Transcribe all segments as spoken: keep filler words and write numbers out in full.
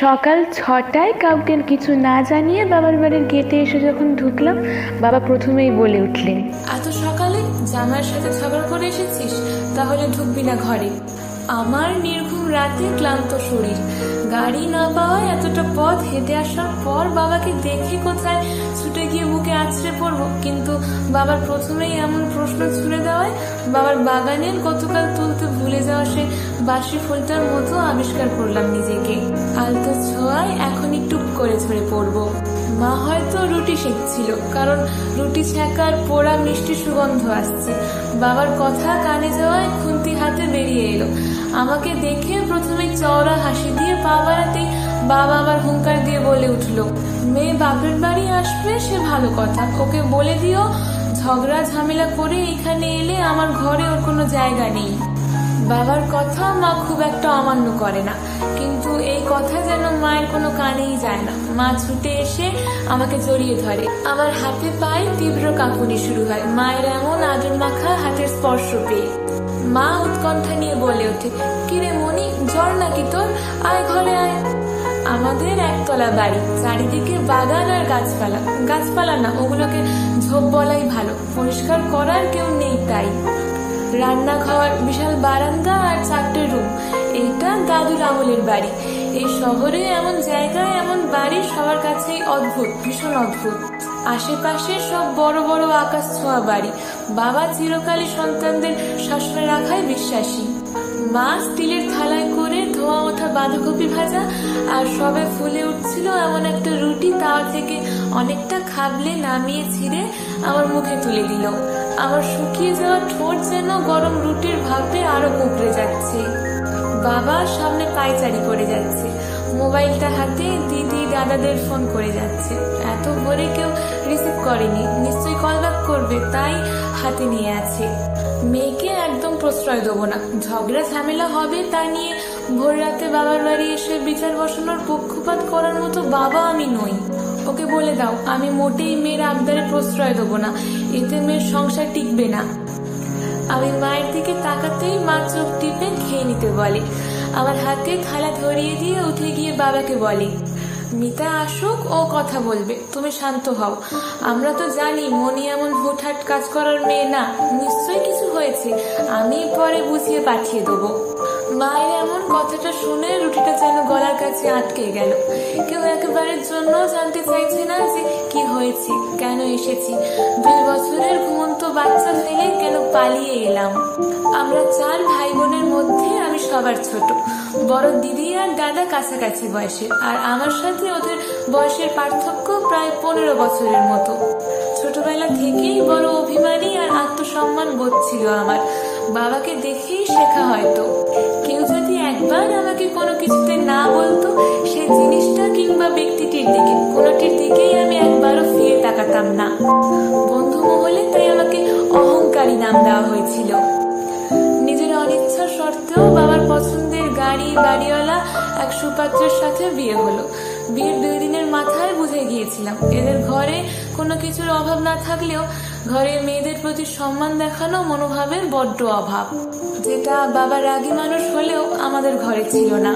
सकाल छटाय काउके किछु ना जानिए बाबार बाड़िर गेटे एसे जखन ढुकलाम बाबा प्रथमेई बोले उठलेन, एत सकाले जामाइर साथे खबर करे एसेछिस ताहले ढुकबि ना घरे? आमार निर्घुम राते क्लांत शरीर गाड़ी ना पावाय एतटा पथ हेঁটে आसार पर बाबाके देखे कोथाय छुटे गिये बुके आछड़े पड़ब, किन्तु बाबार प्रथमेई एमन प्रश्न छुड़े देওয়ায় बाबार बागानेर गतकाल तुलते भुले जाওয়া से बाशी फुलटार मतो आविष्कार करलाम निजेके। आलतो छोয়ায় एखोन टुप करे झरे पड़ब। मा हয়তো রুটি সেঁকছিল, কারণ রুটি ছাকার পোড়া মিষ্টি সুগন্ধ আসছে। বাবার কথা কানে যাওয়ায় খুন্তি হাতে বেরিয়ে এলো। আমাকে দেখে প্রথমে চওড়া হাসি দিয়ে পা বাড়াতেই বাবা আবার হুঙ্কার দিয়ে বলে উঠল, মেয়ে বাপের বাড়ি আসবে সে ভালো কথা, ওকে বলে দিও ঝগড়া ঝামেলা করে এখানে এলে আমার ঘরে ওর কোনো জায়গা নেই। বাবার কথা মা খুব একটা অমান্য করে না, কিন্তু এই কথা যেন মায়ের কোনো কানেই যায় না। মা ছুটে এসে আমাকে জড়িয়ে ধরে, আমার হাতে পায়ে তীব্র কাঁপুনি শুরু হয় মায়ের এমন আদর মাখা হাতের স্পর্শ পেয়ে। মা উৎকণ্ঠা নিয়ে বলে ওঠে, কিরে মনি জ্বর নাকি তোর, আয় ঘরে আয়। আমাদের একতলা বাড়ি, চারিদিকে বাগান আর গাছপালা, গাছপালা না ওগুলোকে ঝোপ বলাই ভালো, পরিষ্কার করার কেউ নেই, তাই রান্নাঘর, বিশাল বারান্দা আর চারটে রুম। এটা দাদুর আমলের বাড়ি। এই শহরে এমন জায়গায় এমন বাড়ি সবার কাছেই অদ্ভুত, ভীষণ অদ্ভুত। আশেপাশে সব বড় বড় আকাশ ছোঁয়া বাড়ি। বাবা চিরকালই সন্তানদের শাসনে রাখায় বিশ্বাসী। মা স্টিলের থালায় করে ধোয়া ওঠা বাঁধাকপি ভাজা আর সবে ফুলে উঠছিল এমন একটা রুটি তাওয়া থেকে অনেকটা খাবলে নামিয়ে ছিঁড়ে আমার মুখে তুলে দিল। আমার শুকিয়ে যাওয়া ঠোঁট যেন গরম রুটির ভাপে আরো কুঁকড়ে যাচ্ছে। বাবা সামনে পায়চারি করে যাচ্ছে, মোবাইলটা হাতে দিদি দাদাদের ফোন করে যাচ্ছে। এত ভোরে কেউ রিসিভ করেনি, নিশ্চয়ই কল ব্যাক করবে, তাই হাতে নিয়ে আছে। মেয়েকে একদম প্রশ্রয় দেবো না, ঝগড়া ঝামেলা হবে তা নিয়ে ভোর রাতে বাবার বাড়ি এসে বিচার বসানোর পক্ষপাত করার মতো বাবা আমি নই। ওকে বলে দাও আমি মোটেই মেয়ের আবদারে প্রশ্রয় দেবো না, এতে মেয়ের সংসার টিকবে না। আমি মায়ের দিকে তাকাতেই মা চোখ টিপে খেয়ে নিতে বলে, আমার হাতে থালা ধরিয়ে দিয়ে উঠে গিয়ে বাবাকে বলে, মিতা আসুক ও কথা বলবে, তুমি শান্ত হও। আমরা তো জানি মনি এমন হুটহাট কাজ করার মেয়ে না, নিশ্চয়ই কিছু হয়েছে, আমি পরে বুঝিয়ে পাঠিয়ে দেবো। মায়ের এমন কথাটা শুনে রুটিটা যেন গলার কাছে আটকে গেল। কেউ একেবারের জন্য জানতে চাইছে না যে কি হয়েছে, কেন এসেছি, দুই বছরের ঘুমন্ত বাচ্চা ফেলে কেন পালিয়ে এলাম। আমরা চার ভাই বোনের মধ্যে আমি সবার ছোট। বড় দিদি আর দাদা কাছাকাছি বয়সে, আর আমার সাথে ওদের বয়সের পার্থক্য প্রায় পনেরো বছরের মতো। ছোটবেলা থেকেই বড় অভিমানী আর আত্মসম্মান বোধ ছিল আমার, বাবাকে দেখেই শেখা। হয়তো কেউ যদি একবার আমাকে কোনো কিছুতে না বলতো, সেই জিনিসটা কিংবা ব্যক্তিটির দিকে কোনোটির দিকেই আমি একবারও ফিরে তাকাতাম না। বন্ধু মহলে তাই আমাকে অহংকারী নাম দেওয়া হয়েছিল। নিজের অনিচ্ছা সত্ত্বেও বাবার পছন্দের গাড়ি বাড়িওয়ালা এক সুপাত্রের সাথে বিয়ে হলো। বিয়ের দুই দিনের মাথায় বুঝে গিয়েছিলাম এদের ঘরে কোনো কিছুর অভাব না থাকলেও ঘরের মেয়েদের প্রতি সম্মান দেখানো মনোভাবের বড্ড অভাব, যেটা বাবার রাগী মানুষ হলেও আমাদের ঘরে ছিল না।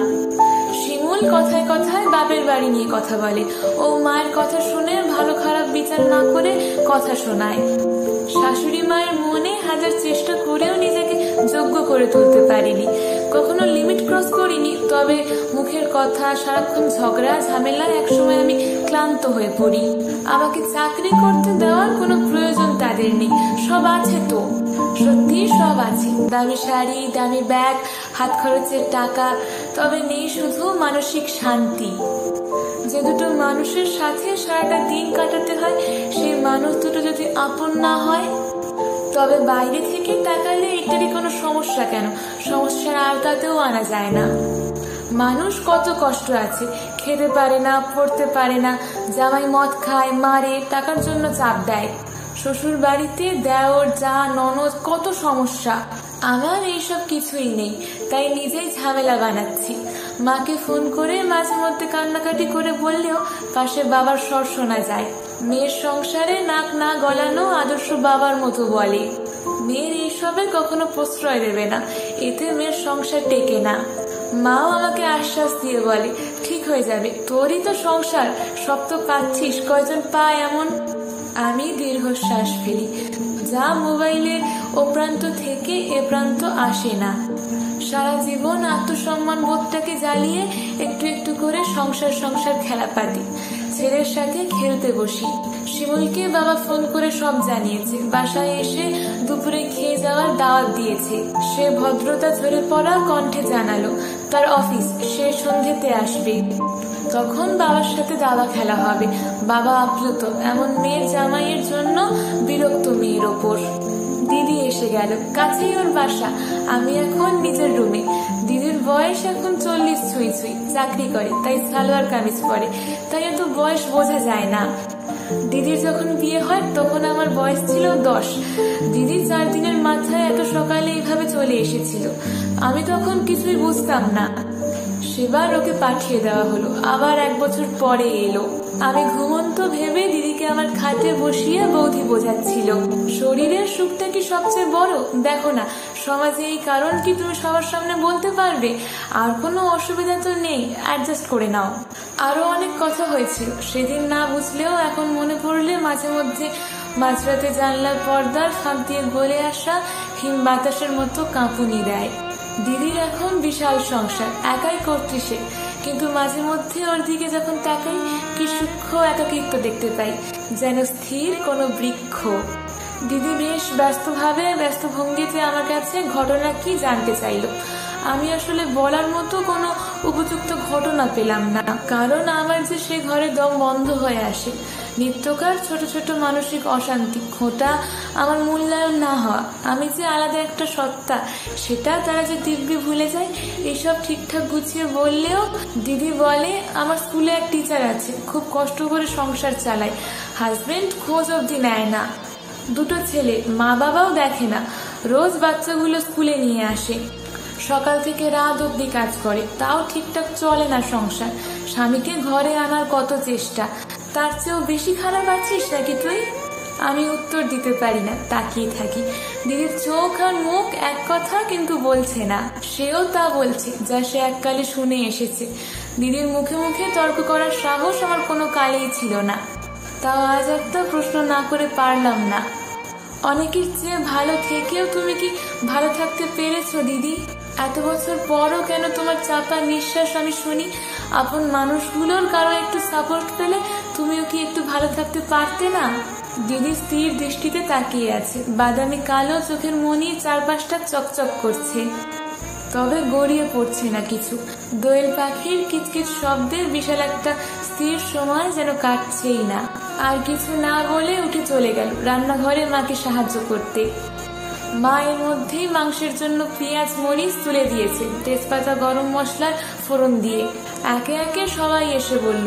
শিমুল কথায় কথায় বাপের বাড়ি নিয়ে কথা বলে ও মায়ের কথা শুনে ভালো খারাপ বিচার না করে কথা শোনায়। শাশুড়ি মায়ের মনে হাজার চেষ্টা করেও নিজেকে যোগ্য করে তুলতে পারিনি, কখনো লিমিট ক্রস করিনি। তবে মুখের কথা, সারাক্ষণ ঝগড়া ঝামেলা, একসময় আমি ক্লান্ত হয়ে পড়ি। আমাকে চাকরি করতে দেওয়ার কোনো প্রয়োজন তাদের নেই, সব আছে তো, সত্যি সব আছে, দামি শাড়ি, দামি ব্যাগ, হাত খরচের টাকা। তবে নেই শুধু মানসিক শান্তি। যে দুটো মানুষের সাথে সারাটা দিন কাটাতে হয় সেই মানুষ দুটো যদি আপন না হয়, তবে বাইরে থেকে তাকালে এটারই কোনো সমস্যা কেন, সমস্যার আওতাতেও আনা যায় না। মানুষ কত কষ্ট আছে, খেতে পারে না, পড়তে পারে না, জামাই মদ খায়, মারে, টাকার জন্য চাপ দেয়, শ্বশুর বাড়িতে দেওর যা ননদ, কত সমস্যা। আমার এইসব কিছুই নেই, তাই নিজেই ঝামেলা বানাচ্ছি। মাকে ফোন করে মাঝে মধ্যে কান্নাকাটি করে বললেও পাশে বাবার স্বর শোনা যায়। মেয়ের সংসারে নাক না গলানো আদর্শ বাবার মতো বলে, মেয়ের এইসবে কখনো প্রশ্রয় দেবে না, এতে মেয়ের সংসার টেকে না। মাও আমাকে আশ্বাস দিয়ে বলে ঠিক ঠিক হয়ে যাবে, তোরই তো সংসার, সব তো কাচ্ছিস, কয়জন পায় এমন। আমি দীর্ঘশ্বাস ফেলি, যা মোবাইলের ও প্রান্ত থেকে এ প্রান্ত আসে না। সারা জীবন আত্মসম্মান বোধটাকে জ্বালিয়ে একটু একটু করে সংসার সংসার খেলা পাতি। ছেলের সাথে খেলতে বসি। শিমুলকে বাবা ফোন করে সব জানিয়েছে, বাসায় এসে দুপুরে খেয়ে যাওয়ার দাওয়াত দিয়েছে। সে ভদ্রতা ঝরে পড়া কণ্ঠে জানালো তার অফিস, সে সন্ধ্যেতে আসবে, তখন বাবার সাথে দাবা খেলা হবে। বাবা আপ্লুত এমন মেয়ের জামাইয়ের জন্য, বিরক্ত মেয়ের ওপর। দিদি এসে গেল, কাছেই ওর বাসা। আমি এখন নিজের রুমে। দিদির বয়স এখন চল্লিশ ছুঁই ছুঁই, চাকরি করে, তাই সালোয়ার কামিজ পরে, তাই এত বয়স বোঝা যায় না। দিদির যখন বিয়ে হয় তখন আমার বয়স ছিল দশ। দিদি চার দিনের মাথায় এত সকালে এইভাবে চলে এসেছিল, আমি তখন কিছুই বুঝতাম না। সেবার ওকে পাঠিয়ে দেওয়া হলো, আবার এক বছর পরে এলো। আমি ঘুমন্ত ভেবে দিদিকে আমার খাটে বসিয়ে বৌদি বোঝাচ্ছিল, শরীরের সুখটা কি সবচেয়ে বড়? দেখো না সমাজে এই কারণ কি তুমি সবার সামনে বলতে পারবে? আর কোনো অসুবিধা তো নেই, অ্যাডজাস্ট করে নাও। আরো অনেক কথা হয়েছিল সেদিন, না বুঝলেও এখন মনে পড়লে মাঝে মধ্যে মাঝরাতে জানলার পর্দার ফাঁক দিয়ে গলে আসা হিম বাতাসের মতো কাঁপুনি দেয়। দিদির এখন বিশাল সংসার, একাই করতে সে, কিন্তু মাঝে মধ্যে ওর দিকে যখন তাকাই কি সূক্ষ্ম একাকিত্ব দেখতে পাই, যেন স্থির কোনো বৃক্ষ। দিদি বেশ ব্যস্তভাবে ব্যস্ত ভঙ্গিতে আমার কাছে ঘটনা কি জানতে চাইল। আমি আসলে বলার মতো কোনো উপযুক্ত ঘটনা পেলাম না, কারণ আমার যে সে ঘরে দম বন্ধ হয়ে আসে। নিত্যকার ছোট ছোট মানসিক অশান্তি, খোঁটা, আমার মূল্যায়ন না হওয়া, আমি যে আলাদা একটা সত্তা সেটা তারা যে দিব্যি ভুলে যায়। এইসব ঠিকঠাক গুছিয়ে বললেও দিদি বলে, আমার স্কুলে এক টিচার আছে, খুব কষ্ট করে সংসার চালায়, হাজবেন্ড খোঁজ অবধি নেয় না, দুটো ছেলে, মা বাবাও দেখে না, রোজ বাচ্চাগুলো স্কুলে নিয়ে আসে, সকাল থেকে রাত অবধি কাজ করে, তাও ঠিকঠাক চলে না সংসার। স্বামীকে ঘরে আনার কত চেষ্টা, তার চেয়েও বেশি খারাপ আছিস নাকি তুই? আমি উত্তর দিতে পারি না, তাকিয়ে থাকি। দিদির চোখ আর মুখ এক কথা, কিন্তু বলছে না। সেও তা বলছে যা সে এককালে শুনে এসেছে। দিদির মুখে মুখে তর্ক করার সাহস আমার কোনো কালেই ছিল না, তাও আজ একটা প্রশ্ন না করে পারলাম না। অনেকের চেয়ে ভালো থেকেও তুমি কি ভালো থাকতে পেরেছো দিদি? এত বছর পরও কেন তোমার চাপা নিঃশ্বাস আমি শুনি? আপন মানুষগুলোর কারো একটু সাপোর্ট পেলে তুমিও কি একটু ভালো থাকতে পারতে না? দিদি স্থির দৃষ্টিতে তাকিয়ে আছে, বাদামি কালো চোখের মনি চারপাশটা চকচক করছে, তবে গড়িয়ে পড়ছে না কিছু। দোয়েল পাখির কিচকিচ শব্দে বিশাল একটা স্থির সময় যেন কাটছেই না। আর কিছু না বলে উঠে চলে গেল রান্নাঘরে মাকে সাহায্য করতে। মা এর মধ্যেই মাংসের জন্য পেঁয়াজ মরিচ তুলে দিয়েছে, তেজপাতা গরম মশলার ফোড়ন দিয়ে। একে একে সবাই এসে বলল,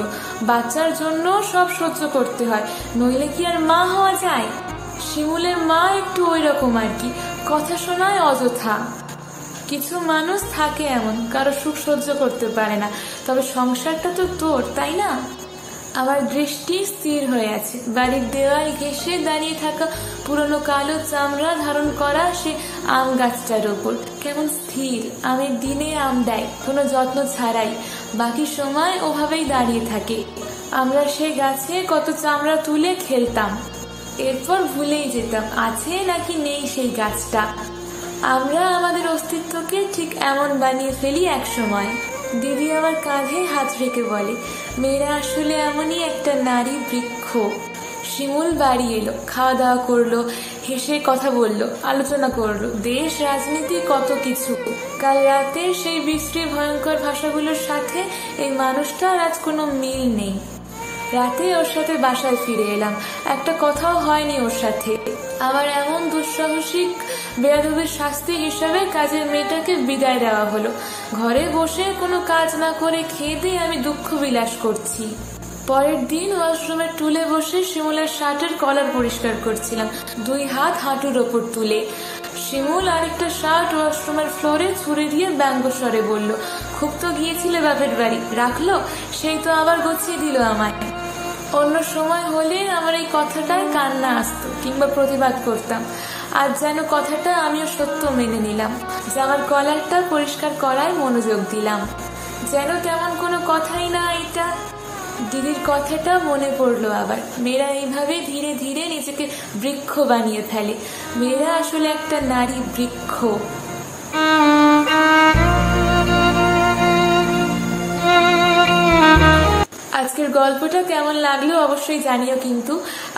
বাচ্চার জন্য সব সহ্য করতে হয়, নইলে কি আর মা হওয়া যায়? শিমুলের মা একটু ওই রকম আর কি, কথা শোনায় অযথা। কিছু মানুষ থাকে এমন, কারো সুখ সহ্য করতে পারে না, তবে সংসারটা তো তোর, তাই না? আমার দৃষ্টি স্থির হয়ে আছে বাড়ির দেওয়াল ঘেঁষে দাঁড়িয়ে থাকা পুরনো কালো চামড়া ধারণ করা সে আম গাছটার ওপর। কেমন স্থির, আমি দিনে আম দেয় কোনো যত্ন ছাড়াই, বাকি সময় ওভাবেই দাঁড়িয়ে থাকে। আমরা সে গাছে কত চামড়া তুলে খেলতাম, এরপর ভুলেই যেতাম আছে নাকি নেই সেই গাছটা। আমরা আমাদের অস্তিত্বকে ঠিক এমন বানিয়ে ফেলি একসময়। দিদি আমার কাঁধে হাত রেখে বলে, মেয়েরা আসলে এমনই একটা নারী বৃক্ষ। শিমুল বাড়ি এলো, খাওয়া দাওয়া করলো, হেসে কথা বলল, আলোচনা করলো দেশ রাজনীতি কত কিছু। কাল রাতে সেই বিশ্রী ভয়ঙ্কর ভাষাগুলোর সাথে এই মানুষটার আজ কোনো মিল নেই। রাতে ওর সাথে বাসায় ফিরে এলাম, একটা কথাও হয়নি ওর সাথে। আবার এমন দুঃসাহসিক বেয়াদবের শাস্তি হিসাবে কাজের মেয়েটাকে বিদায় দেওয়া হলো। ঘরে বসে কোনো কাজ না করে খেয়ে দিয়ে আমি দুঃখ বিলাস করছি। পরের দিন ওয়াশরুমের টুলে বসে শিমুলের শার্টের কলার পরিষ্কার করছিলাম, দুই হাত হাঁটুর ওপর তুলে। শিমুল আরেকটা শার্ট ওয়াশরুমের ফ্লোরে ছুঁড়ে দিয়ে ব্যঙ্গস্বরে বলল, খুব তো গিয়েছিলে বাপের বাড়ি, রাখলো, সেই তো আবার গুছিয়ে দিল আমায়। অন্য সময় হলে আমার এই কথাটায় কান্না আসতো কিংবা প্রতিবাদ করতাম, আর যেন কথাটা আমিও সত্য মেনে নিলাম। জামার কলারটা পরিষ্কার করায় মনোযোগ দিলাম। যেন তেমন কোনো কথাই না। এটা দিদির কথাটা মনে পড়লো আবার। মেয়েরা এইভাবে ধীরে ধীরে নিজেকে বৃক্ষ বানিয়ে ফেলে। মেয়েরা আসলে একটা নারী বৃক্ষ। আজকের গল্পটা কেমন লাগলো অবশ্যই জানিও কিন্তু।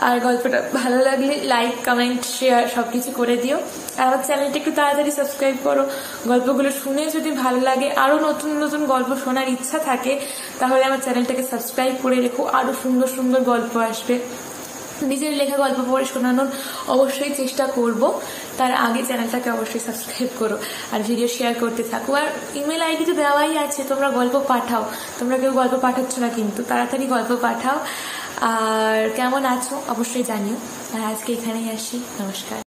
আর গল্পটা ভালো লাগলে লাইক, কমেন্ট, শেয়ার সব কিছু করে দিও। আর আমার চ্যানেলটা একটু তাড়াতাড়ি সাবস্ক্রাইব করো। গল্পগুলো শুনে যদি ভালো লাগে, আরও নতুন নতুন গল্প শোনার ইচ্ছা থাকে, তাহলে আমার চ্যানেলটাকে সাবস্ক্রাইব করে রেখো। আরও সুন্দর সুন্দর গল্প আসবে। নিজের লেখা গল্প পড়ে শোনানোর অবশ্যই চেষ্টা করব। তার আগে চ্যানেলটাকে অবশ্যই সাবস্ক্রাইব করো আর ভিডিও শেয়ার করতে থাকো। আর ইমেল আইডি তো দেওয়াই আছে, তোমরা গল্প পাঠাও। তোমরা কেউ গল্প পাঠাচ্ছ না কিন্তু, তাড়াতাড়ি গল্প পাঠাও। আর কেমন আছো অবশ্যই জানিও। আর আজকে এখানেই আসি। নমস্কার।